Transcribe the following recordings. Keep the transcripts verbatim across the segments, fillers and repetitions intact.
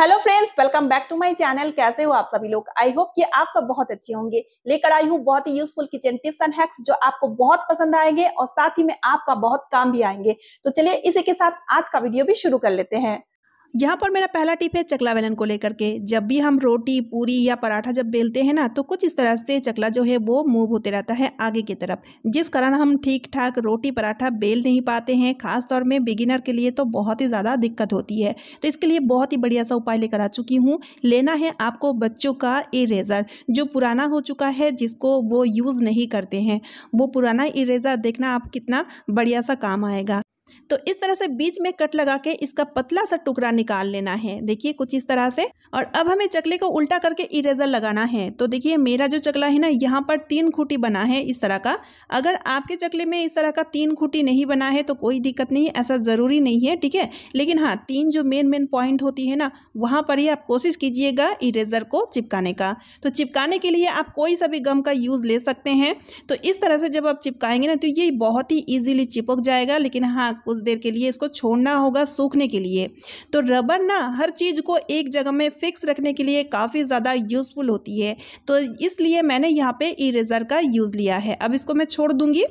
Hello friends, welcome back to my channel. कैसे हो आप सभी लोग? आई होप कि आप सब बहुत अच्छे होंगे। लेकर आई हूँ बहुत ही useful kitchen tips and hacks जो आपको बहुत पसंद आएंगे और साथ ही में आपका बहुत काम भी आएंगे। तो चलिए इसी के साथ आज का वीडियो भी शुरू कर लेते हैं। यहाँ पर मेरा पहला टिप है चकला बेलन को लेकर के। जब भी हम रोटी, पूरी या पराठा जब बेलते हैं ना, तो कुछ इस तरह से चकला जो है वो मूव होते रहता है आगे की तरफ, जिस कारण हम ठीक ठाक रोटी पराठा बेल नहीं पाते हैं। खासतौर में बिगिनर के लिए तो बहुत ही ज़्यादा दिक्कत होती है। तो इसके लिए बहुत ही बढ़िया सा उपाय लेकर आ चुकी हूँ। लेना है आपको बच्चों का इरेज़र, जो पुराना हो चुका है, जिसको वो यूज़ नहीं करते हैं। वो पुराना इरेज़र देखना आप कितना बढ़िया सा काम आएगा। तो इस तरह से बीच में कट लगा के इसका पतला सा टुकड़ा निकाल लेना है, देखिए कुछ इस तरह से। और अब हमें चकले को उल्टा करके इरेजर लगाना है। तो देखिए मेरा जो चकला है ना, यहाँ पर तीन खूंटी बना है इस तरह का। अगर आपके चकले में इस तरह का तीन खूंटी नहीं बना है तो कोई दिक्कत नहीं है, ऐसा ज़रूरी नहीं है, ठीक है। लेकिन हाँ, तीन जो मेन मेन पॉइंट होती है ना, वहाँ पर ही आप कोशिश कीजिएगा इरेजर को चिपकाने का। तो चिपकाने के लिए आप कोई सा भी गम का यूज़ ले सकते हैं। तो इस तरह से जब आप चिपकाएंगे ना, तो ये बहुत ही ईजिली चिपक जाएगा। लेकिन हाँ, कुछ देर के लिए इसको छोड़ना होगा सूखने के लिए। तो रबर ना हर चीज़ को एक जगह में फिक्स रखने के लिए काफ़ी ज़्यादा यूज़फुल होती है। तो इसलिए मैंने यहाँ पे इरेजर का यूज़ लिया है। अब इसको मैं छोड़ दूंगी।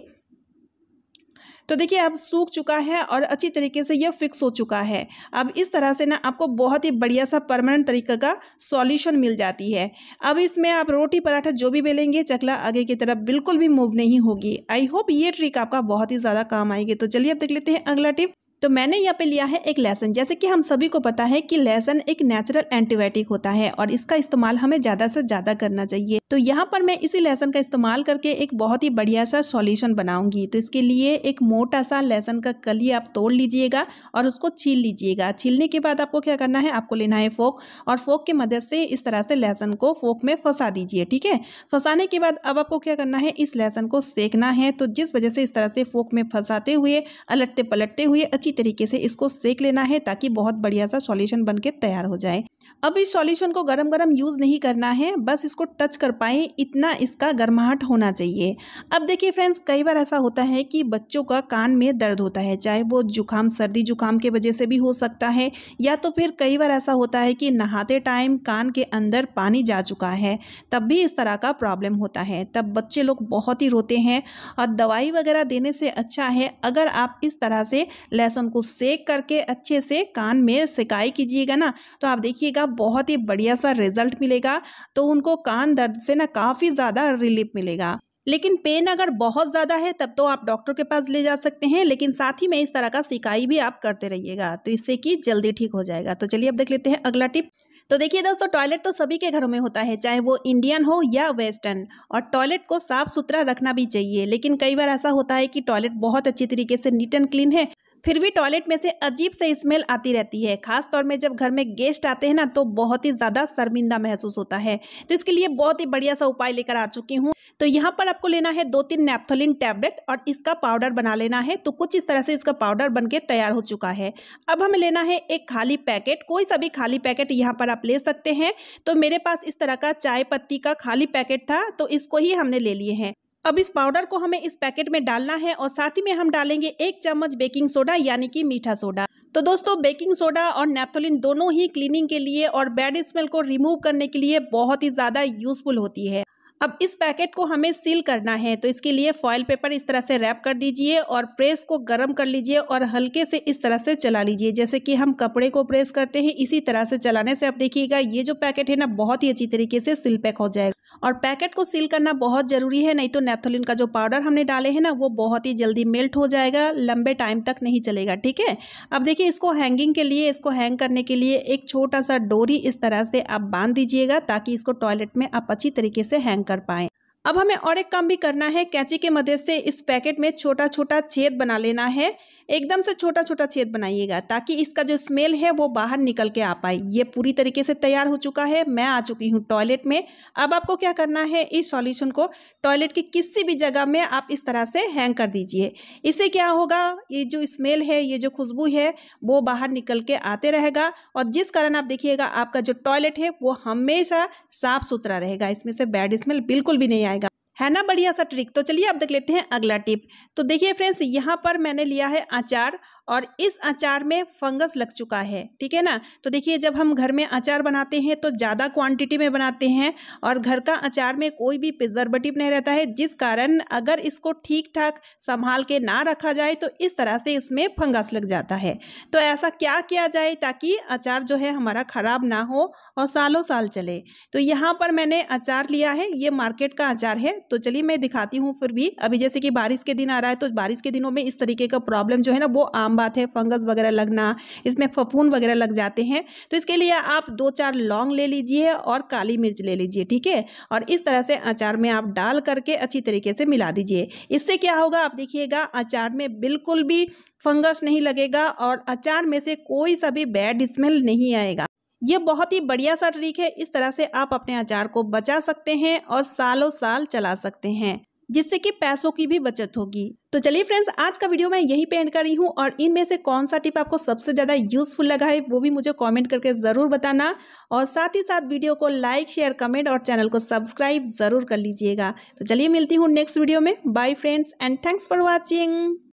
तो देखिए अब सूख चुका है और अच्छी तरीके से ये फिक्स हो चुका है। अब इस तरह से ना आपको बहुत ही बढ़िया सा परमानेंट तरीके का सॉल्यूशन मिल जाती है। अब इसमें आप रोटी पराठा जो भी बेलेंगे, चकला आगे की तरफ बिल्कुल भी मूव नहीं होगी। आई होप ये ट्रिक आपका बहुत ही ज़्यादा काम आएगी। तो चलिए अब देख लेते हैं अगला टिप। तो मैंने यहाँ पे लिया है एक लहसुन। जैसे कि हम सभी को पता है कि लहसुन एक नेचुरल एंटीबायोटिक होता है और इसका इस्तेमाल हमें ज़्यादा से ज़्यादा करना चाहिए। तो यहाँ पर मैं इसी लहसुन का इस्तेमाल करके एक बहुत ही बढ़िया सा सॉल्यूशन बनाऊंगी। तो इसके लिए एक मोटा सा लहसुन का कली आप तोड़ लीजिएगा और उसको छील लीजिएगा। छीलने के बाद आपको क्या करना है, आपको लेना है फोक, और फोक की मदद से इस तरह से लहसुन को फोक में फंसा दीजिए, ठीक है। फंसाने के बाद अब आपको क्या करना है, इस लहसुन को सेकना है। तो जिस वजह से इस तरह से फोक में फंसाते हुए, अलटते पलटते हुए तरीके से इसको सेक लेना है, ताकि बहुत बढ़िया सा सॉल्यूशन बनके तैयार हो जाए। अब इस सॉल्यूशन को गरम गरम यूज़ नहीं करना है, बस इसको टच कर पाए इतना इसका गर्माहट होना चाहिए। अब देखिए फ्रेंड्स, कई बार ऐसा होता है कि बच्चों का कान में दर्द होता है, चाहे वो जुकाम, सर्दी जुकाम के वजह से भी हो सकता है, या तो फिर कई बार ऐसा होता है कि नहाते टाइम कान के अंदर पानी जा चुका है, तब भी इस तरह का प्रॉब्लम होता है। तब बच्चे लोग बहुत ही रोते हैं। और दवाई वगैरह देने से अच्छा है अगर आप इस तरह से लहसुन को सेक करके अच्छे से कान में सिकाई कीजिएगा ना, तो आप देखिएगा बहुत ही बढ़िया सा रिजल्ट मिलेगा। तो उनको कान दर्द से ना काफ़ी ज़्यादा रिलीफ मिलेगा। लेकिन पेन अगर बहुत ज़्यादा है तब तो आप डॉक्टर के पास ले जा सकते हैं, लेकिन साथ ही में इस तरह का सिकाई भी आप करते रहिएगा, तो इससे कि जल्दी ठीक हो जाएगा। तो चलिए अब देख लेते हैं अगला टिप। तो देखिए दोस्तों, टॉयलेट तो सभी के घरों में होता है, चाहे वो इंडियन हो या वेस्टर्न, और टॉयलेट को साफ़ सुथरा रखना भी चाहिए। लेकिन कई बार ऐसा होता है कि टॉयलेट बहुत अच्छी तरीके से नीट एंड क्लीन है, फिर भी टॉयलेट में से अजीब से स्मेल आती रहती है। खास तौर में जब घर में गेस्ट आते हैं ना, तो बहुत ही ज़्यादा शर्मिंदा महसूस होता है। तो इसके लिए बहुत ही बढ़िया सा उपाय लेकर आ चुकी हूँ। तो यहाँ पर आपको लेना है दो तीन नेपथोलिन टैबलेट और इसका पाउडर बना लेना है। तो कुछ इस तरह से इसका पाउडर बनके तैयार हो चुका है। अब हमें लेना है एक खाली पैकेट, कोई सा भी खाली पैकेट यहाँ पर आप ले सकते हैं। तो मेरे पास इस तरह का चाय पत्ती का खाली पैकेट था, तो इसको ही हमने ले लिए हैं। अब इस पाउडर को हमें इस पैकेट में डालना है और साथ ही में हम डालेंगे एक चम्मच बेकिंग सोडा, यानी कि मीठा सोडा। तो दोस्तों, बेकिंग सोडा और नेपथोलिन दोनों ही क्लीनिंग के लिए और बैड स्मेल को रिमूव करने के लिए बहुत ही ज़्यादा यूजफुल होती है। अब इस पैकेट को हमें सील करना है, तो इसके लिए फॉइल पेपर इस तरह से रैप कर दीजिए और प्रेस को गर्म कर लीजिए और हल्के से इस तरह से चला लीजिए, जैसे कि हम कपड़े को प्रेस करते हैं, इसी तरह से चलाने से आप देखिएगा ये जो पैकेट है ना, बहुत ही अच्छी तरीके से सील पैक हो जाएगा। और पैकेट को सील करना बहुत ज़रूरी है, नहीं तो नेपथोलिन का जो पाउडर हमने डाले हैं ना, वो बहुत ही जल्दी मेल्ट हो जाएगा, लंबे टाइम तक नहीं चलेगा, ठीक है। अब देखिए इसको हैंगिंग के लिए, इसको हैंग करने के लिए एक छोटा सा डोरी इस तरह से आप बांध दीजिएगा, ताकि इसको टॉयलेट में आप अच्छी तरीके से हैंग कर पाएँ। अब हमें और एक काम भी करना है, कैंची के मदद से इस पैकेट में छोटा छोटा छेद बना लेना है। एकदम से छोटा छोटा छेद बनाइएगा, ताकि इसका जो स्मेल है वो बाहर निकल के आ पाए। ये पूरी तरीके से तैयार हो चुका है। मैं आ चुकी हूँ टॉयलेट में। अब आपको क्या करना है, इस सॉल्यूशन को टॉयलेट की किसी भी जगह में आप इस तरह से हैंग कर दीजिए। इससे क्या होगा, ये जो स्मेल है, ये जो खुशबू है, वो बाहर निकल के आते रहेगा और जिस कारण आप देखिएगा आपका जो टॉयलेट है वो हमेशा साफ सुथरा रहेगा, इसमें से बैड स्मेल बिल्कुल भी नहीं आएगा, है ना। बढ़िया सा ट्रिक। तो चलिए आप देख लेते हैं अगला टिप। तो देखिए फ्रेंड्स, यहाँ पर मैंने लिया है अचार और इस अचार में फंगस लग चुका है, ठीक है ना। तो देखिए जब हम घर में अचार बनाते हैं तो ज़्यादा क्वांटिटी में बनाते हैं और घर का अचार में कोई भी प्रिजर्वेटिव नहीं रहता है, जिस कारण अगर इसको ठीक ठाक संभाल के ना रखा जाए तो इस तरह से इसमें फंगस लग जाता है। तो ऐसा क्या किया जाए ताकि अचार जो है हमारा ख़राब ना हो और सालों साल चले। तो यहाँ पर मैंने अचार लिया है, ये मार्केट का अचार है, तो चलिए मैं दिखाती हूँ। फिर भी अभी जैसे कि बारिश के दिन आ रहा है तो बारिश के दिनों में इस तरीके का प्रॉब्लम जो है ना वो आम बात है, फंगस वगैरह लगना, इसमें फफूंद वगैरह लग जाते हैं। तो इसके लिए आप दो चार लौंग ले लीजिए और काली मिर्च ले लीजिए, ठीक है, और इस तरह से अचार में आप डाल करके अच्छी तरीके से मिला दीजिए। इससे क्या होगा आप देखिएगा, अचार में बिल्कुल भी फंगस नहीं लगेगा और अचार में से कोई सा भी बैड स्मेल नहीं आएगा। ये बहुत ही बढ़िया सा ट्रिक है, इस तरह से आप अपने अचार को बचा सकते हैं और सालों साल चला सकते हैं, जिससे कि पैसों की भी बचत होगी। तो चलिए फ्रेंड्स, आज का वीडियो मैं यहीं पे एंड कर रही हूँ और इनमें से कौन सा टिप आपको सबसे ज़्यादा यूजफुल लगा है वो भी मुझे कमेंट करके ज़रूर बताना, और साथ ही साथ वीडियो को लाइक, शेयर, कमेंट और चैनल को सब्सक्राइब ज़रूर कर लीजिएगा। तो चलिए मिलती हूँ नेक्स्ट वीडियो में। Bye friends and thanks for watching.